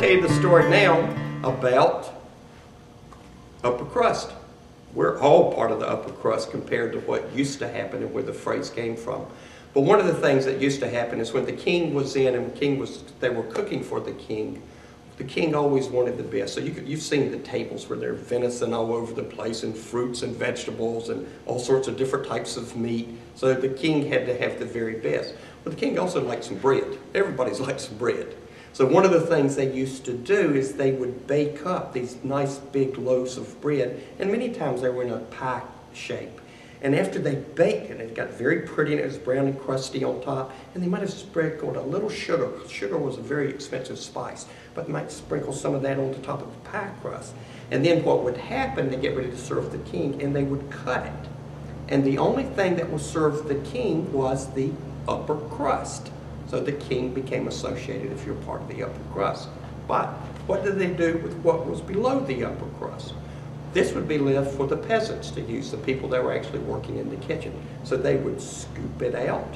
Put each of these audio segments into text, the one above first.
tell you the story now about upper crust. We're all part of the upper crust compared to what used to happen and where the phrase came from. But one of the things that used to happen is when the king was in and they were cooking for the king always wanted the best. So you've seen the tables where there's venison all over the place and fruits and vegetables and all sorts of different types of meat. So the king had to have the very best. But the king also liked some bread. Everybody's liked some bread. So one of the things they used to do is they would bake up these nice big loaves of bread, and many times they were in a pie shape. And after they baked it, it got very pretty and it was brown and crusty on top. And they might have sprinkled a little sugar. Sugar was a very expensive spice, but they might sprinkle some of that on the top of the pie crust. And then what would happen, they get ready to serve the king and they would cut it. And the only thing that was served the king was the upper crust. So the king became associated if you're part of the upper crust. But what did they do with what was below the upper crust? This would be left for the peasants to use, the people that were actually working in the kitchen. So they would scoop it out.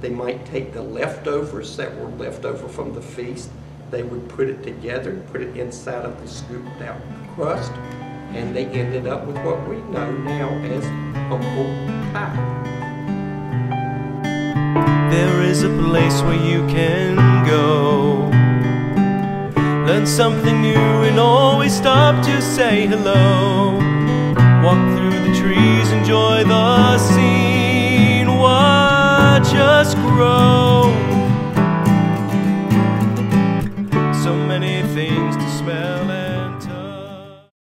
They might take the leftovers that were left over from the feast. They would put it together, put it inside of the scooped out crust, and they ended up with what we know now as humble pie. There is a place where you can go, learn something new and always stop to say hello. Walk through the trees, enjoy the scene, watch us grow.